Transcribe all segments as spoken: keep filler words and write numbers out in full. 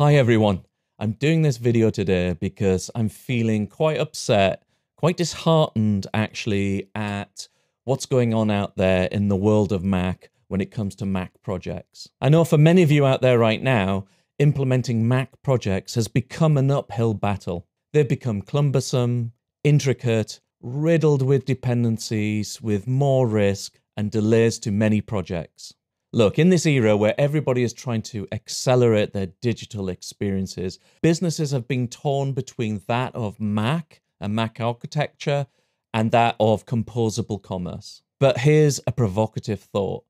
Hi everyone, I'm doing this video today because I'm feeling quite upset, quite disheartened actually at what's going on out there in the world of Mac when it comes to Mac projects. I know for many of you out there right now, implementing Mac projects has become an uphill battle. They've become cumbersome, intricate, riddled with dependencies, with more risk and delays to many projects. Look, in this era where everybody is trying to accelerate their digital experiences, businesses have been torn between that of Mac and Mac architecture and that of composable commerce. But here's a provocative thought.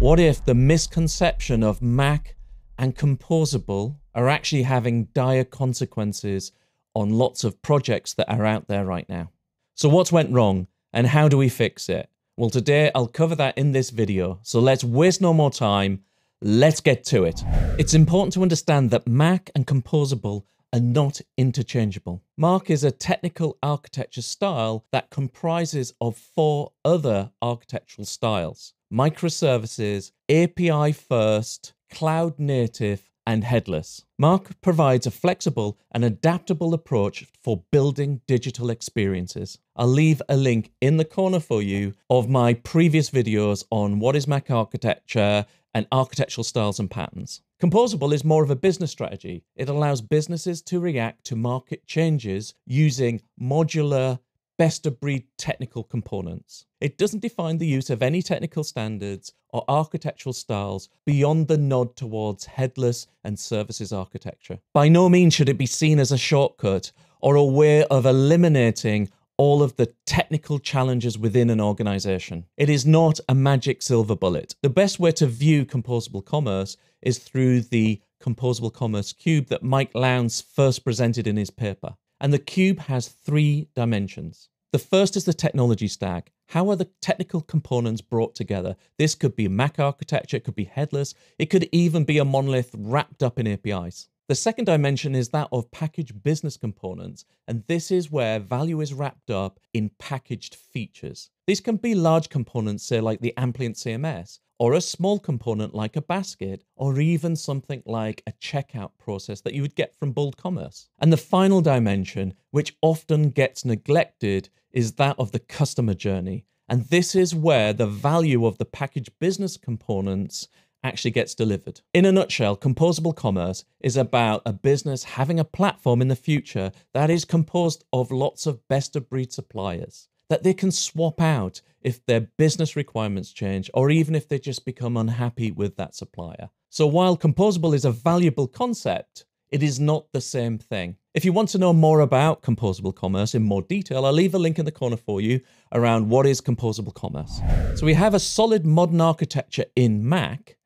What if the misconception of Mac and composable are actually having dire consequences on lots of projects that are out there right now? So what's went wrong and how do we fix it? Well, today I'll cover that in this video, so let's waste no more time, let's get to it. It's important to understand that Mac and composable are not interchangeable. Mac is a technical architecture style that comprises of four other architectural styles: microservices, A P I first, cloud native, and headless. Mac provides a flexible and adaptable approach for building digital experiences. I'll leave a link in the corner for you of my previous videos on what is Mac architecture and architectural styles and patterns. Composable is more of a business strategy. It allows businesses to react to market changes using modular, best-of-breed technical components. It doesn't define the use of any technical standards or architectural styles beyond the nod towards headless and services architecture. By no means should it be seen as a shortcut or a way of eliminating all of the technical challenges within an organization. It is not a magic silver bullet. The best way to view composable commerce is through the Composable Commerce Cube that Mike Lowndes first presented in his paper. And the cube has three dimensions. The first is the technology stack. How are the technical components brought together? This could be Mac architecture, it could be headless, it could even be a monolith wrapped up in A P Is. The second dimension is that of packaged business components, and this is where value is wrapped up in packaged features. These can be large components, say like the Amplience C M S, or a small component like a basket, or even something like a checkout process that you would get from Bold Commerce. And the final dimension, which often gets neglected, is that of the customer journey. And this is where the value of the packaged business components actually gets delivered. In a nutshell, composable commerce is about a business having a platform in the future that is composed of lots of best-of-breed suppliers that they can swap out if their business requirements change or even if they just become unhappy with that supplier. So while composable is a valuable concept, it is not the same thing. If you want to know more about composable commerce in more detail, I'll leave a link in the corner for you around what is composable commerce. So we have a solid modern architecture in Mac,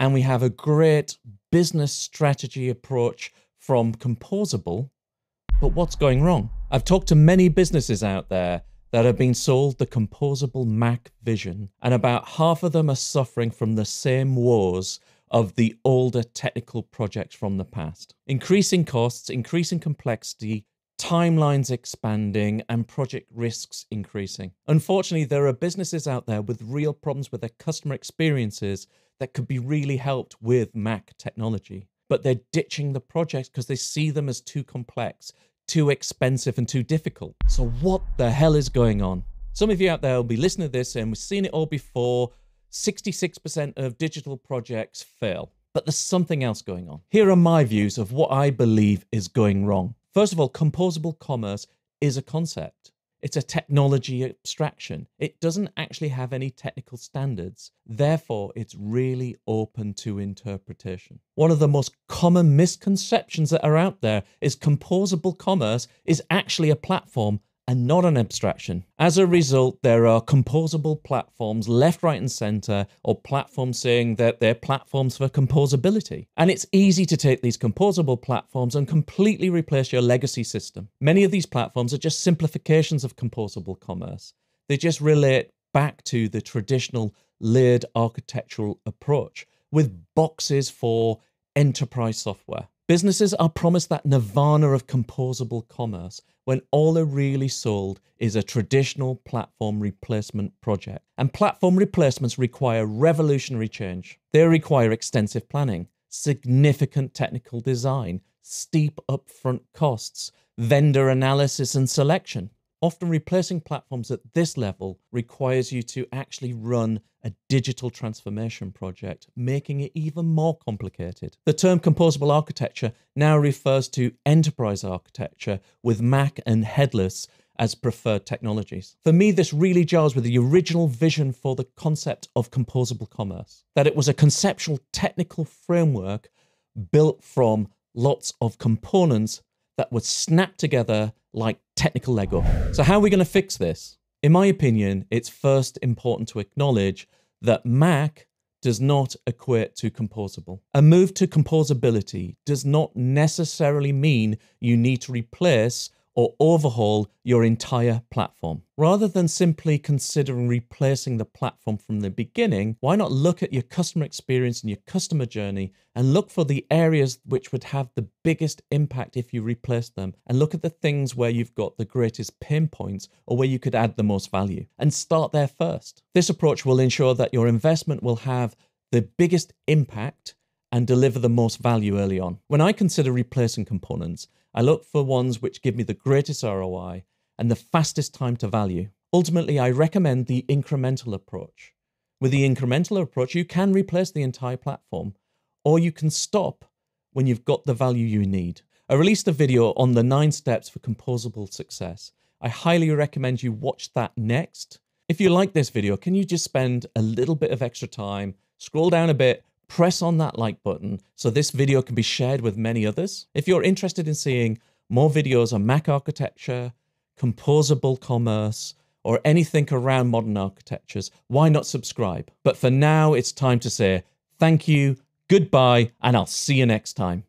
and we have a great business strategy approach from composable, but what's going wrong? I've talked to many businesses out there that have been sold the composable Mac vision, and about half of them are suffering from the same woes of the older technical projects from the past. Increasing costs, increasing complexity, timelines expanding, and project risks increasing. Unfortunately, there are businesses out there with real problems with their customer experiences that could be really helped with Mac technology, but they're ditching the projects because they see them as too complex, too expensive and too difficult. So what the hell is going on? Some of you out there will be listening to this and we've seen it all before. sixty-six percent of digital projects fail, but there's something else going on. Here are my views of what I believe is going wrong. First of all, composable commerce is a concept. It's a technology abstraction. It doesn't actually have any technical standards. Therefore, it's really open to interpretation. One of the most common misconceptions that are out there is composable commerce is actually a platform and not an abstraction. As a result, there are composable platforms left, right, and center, or platforms saying that they're platforms for composability. And it's easy to take these composable platforms and completely replace your legacy system. Many of these platforms are just simplifications of composable commerce. They just relate back to the traditional layered architectural approach with boxes for enterprise software. Businesses are promised that nirvana of composable commerce when all are really sold is a traditional platform replacement project. And platform replacements require revolutionary change. They require extensive planning, significant technical design, steep upfront costs, vendor analysis and selection. Often replacing platforms at this level requires you to actually run a digital transformation project, making it even more complicated. The term composable architecture now refers to enterprise architecture, with MACH and Headless as preferred technologies. For me, this really jars with the original vision for the concept of composable commerce, that it was a conceptual technical framework built from lots of components that were snapped together like technical Lego. So how are we going to fix this? In my opinion, it's first important to acknowledge that MACH does not equate to composable. A move to composability does not necessarily mean you need to replace or overhaul your entire platform. Rather than simply considering replacing the platform from the beginning, why not look at your customer experience and your customer journey and look for the areas which would have the biggest impact if you replace them, and look at the things where you've got the greatest pain points or where you could add the most value, and start there first. This approach will ensure that your investment will have the biggest impact and deliver the most value early on. When I consider replacing components, I look for ones which give me the greatest R O I and the fastest time to value. Ultimately, I recommend the incremental approach. With the incremental approach, you can replace the entire platform, or you can stop when you've got the value you need. I released a video on the nine steps for composable success. I highly recommend you watch that next. If you like this video, can you just spend a little bit of extra time, scroll down a bit, press on that like button so this video can be shared with many others. If you're interested in seeing more videos on MACH architecture, composable commerce, or anything around modern architectures, why not subscribe? But for now, it's time to say thank you, goodbye, and I'll see you next time.